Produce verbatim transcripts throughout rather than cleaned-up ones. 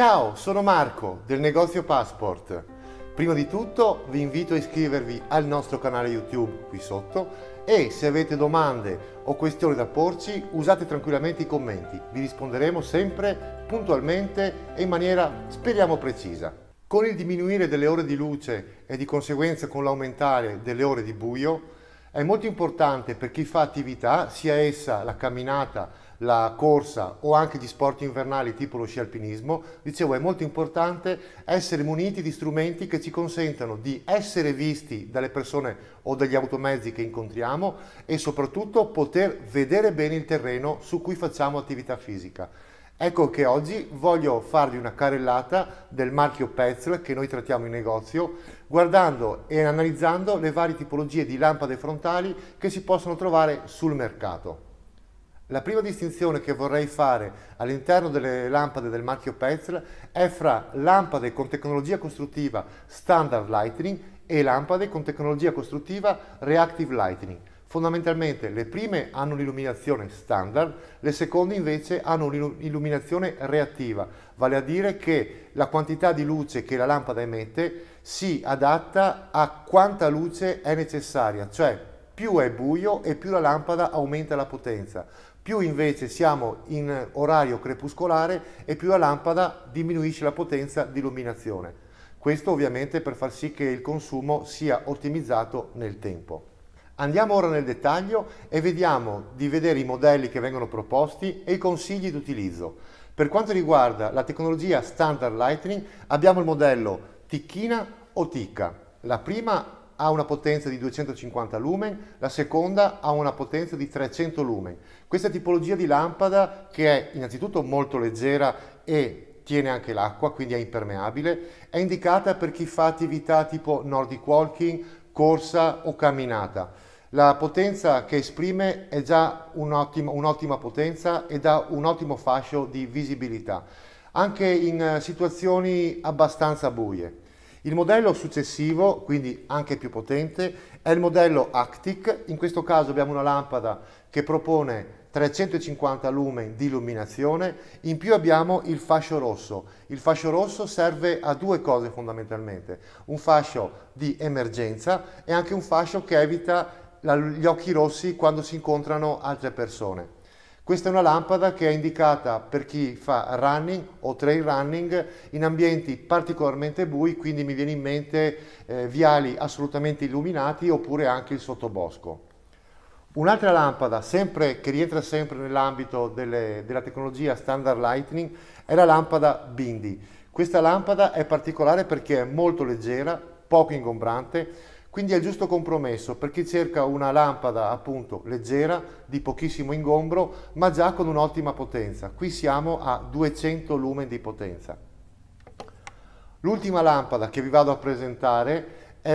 Ciao, sono Marco del negozio Passport. Prima di tutto vi invito a iscrivervi al nostro canale YouTube qui sotto e se avete domande o questioni da porci usate tranquillamente i commenti, vi risponderemo sempre puntualmente e in maniera speriamo precisa. Con il diminuire delle ore di luce e di conseguenza con l'aumentare delle ore di buio è molto importante per chi fa attività, sia essa la camminata, la corsa o anche gli sport invernali tipo lo sci alpinismo, dicevo è molto importante essere muniti di strumenti che ci consentano di essere visti dalle persone o dagli automezzi che incontriamo e soprattutto poter vedere bene il terreno su cui facciamo attività fisica. Ecco che oggi voglio farvi una carrellata del marchio Petzl che noi trattiamo in negozio, guardando e analizzando le varie tipologie di lampade frontali che si possono trovare sul mercato. La prima distinzione che vorrei fare all'interno delle lampade del marchio Petzl è fra lampade con tecnologia costruttiva Standard Lightning e lampade con tecnologia costruttiva Reactive Lightning. Fondamentalmente le prime hanno l'illuminazione standard, le seconde invece hanno l'illuminazione reattiva, vale a dire che la quantità di luce che la lampada emette si adatta a quanta luce è necessaria, cioè più è buio e più la lampada aumenta la potenza, più invece siamo in orario crepuscolare e più la lampada diminuisce la potenza di illuminazione. Questo ovviamente per far sì che il consumo sia ottimizzato nel tempo. Andiamo ora nel dettaglio e vediamo di vedere i modelli che vengono proposti e i consigli d'utilizzo. Per quanto riguarda la tecnologia Standard Lightning abbiamo il modello Tikkina o Tikka. La prima ha una potenza di duecentocinquanta lumen, la seconda ha una potenza di trecento lumen. Questa tipologia di lampada che è innanzitutto molto leggera e tiene anche l'acqua, quindi è impermeabile, è indicata per chi fa attività tipo Nordic Walking, corsa o camminata. La potenza che esprime è già un'ottima, un'ottima potenza e dà un ottimo fascio di visibilità, anche in situazioni abbastanza buie. Il modello successivo, quindi anche più potente, è il modello Actic. In questo caso abbiamo una lampada che propone trecentocinquanta lumen di illuminazione, in più abbiamo il fascio rosso. Il fascio rosso serve a due cose fondamentalmente, un fascio di emergenza e anche un fascio che evita gli occhi rossi quando si incontrano altre persone. Questa è una lampada che è indicata per chi fa running o trail running in ambienti particolarmente bui, quindi mi viene in mente eh, viali assolutamente illuminati oppure anche il sottobosco. Un'altra lampada sempre, che rientra sempre nell'ambito della tecnologia Standard Lightning è la lampada Bindi. Questa lampada è particolare perché è molto leggera, poco ingombrante, quindi è il giusto compromesso per chi cerca una lampada appunto leggera, di pochissimo ingombro, ma già con un'ottima potenza. Qui siamo a duecento lumen di potenza. L'ultima lampada che vi vado a presentare è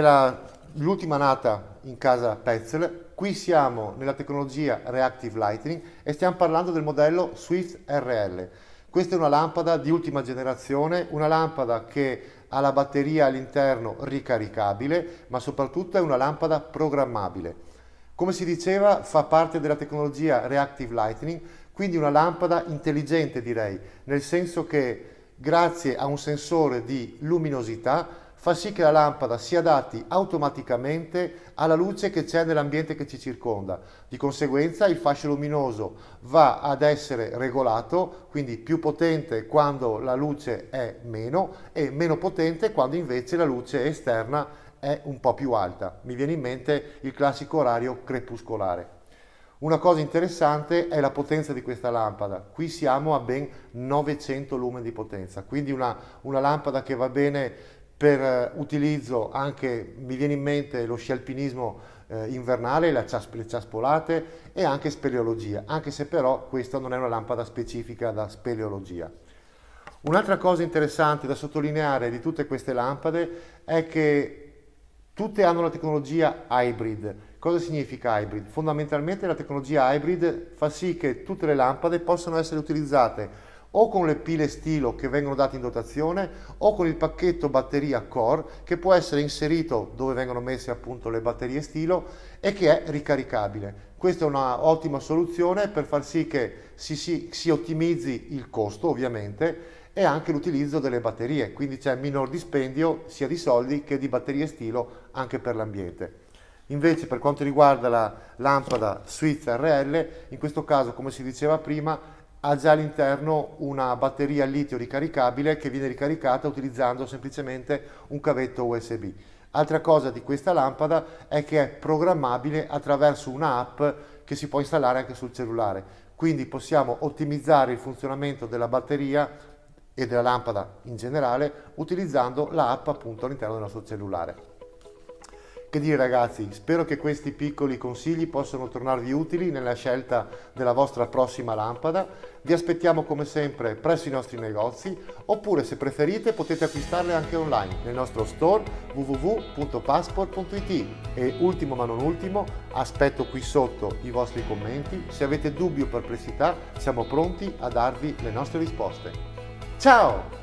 l'ultima nata in casa Petzl. Qui siamo nella tecnologia Reactive Lightning e stiamo parlando del modello Swift R L. Questa è una lampada di ultima generazione, una lampada che ha la batteria all'interno ricaricabile, ma soprattutto è una lampada programmabile. Come si diceva, fa parte della tecnologia Reactive Lightning, quindi una lampada intelligente direi, nel senso che grazie a un sensore di luminosità fa sì che la lampada si adatti automaticamente alla luce che c'è nell'ambiente che ci circonda. Di conseguenza il fascio luminoso va ad essere regolato, quindi più potente quando la luce è meno e meno potente quando invece la luce esterna è un po' più alta. Mi viene in mente il classico orario crepuscolare. Una cosa interessante è la potenza di questa lampada. Qui siamo a ben novecento lumen di potenza, quindi una, una lampada che va bene per utilizzo anche, mi viene in mente, lo sci alpinismo eh, invernale, la cias le ciaspolate e anche speleologia, anche se però questa non è una lampada specifica da speleologia. Un'altra cosa interessante da sottolineare di tutte queste lampade è che tutte hanno la tecnologia hybrid. Cosa significa hybrid? Fondamentalmente la tecnologia hybrid fa sì che tutte le lampade possano essere utilizzate o con le pile stilo che vengono date in dotazione o con il pacchetto batteria core che può essere inserito dove vengono messe appunto le batterie stilo e che è ricaricabile. Questa è un'ottima soluzione per far sì che si, si, si ottimizzi il costo ovviamente e anche l'utilizzo delle batterie, quindi c'è minor dispendio sia di soldi che di batterie stilo anche per l'ambiente. Invece per quanto riguarda la lampada Swift R L, in questo caso come si diceva prima ha già all'interno una batteria litio ricaricabile che viene ricaricata utilizzando semplicemente un cavetto U S B. Altra cosa di questa lampada è che è programmabile attraverso un'app che si può installare anche sul cellulare, quindi possiamo ottimizzare il funzionamento della batteria e della lampada in generale utilizzando l'app appunto all'interno del nostro cellulare. Che dire ragazzi, spero che questi piccoli consigli possano tornarvi utili nella scelta della vostra prossima lampada. Vi aspettiamo come sempre presso i nostri negozi, oppure se preferite potete acquistarle anche online nel nostro store w w w punto passport punto i t. E ultimo ma non ultimo, aspetto qui sotto i vostri commenti. Se avete dubbi o perplessità siamo pronti a darvi le nostre risposte. Ciao!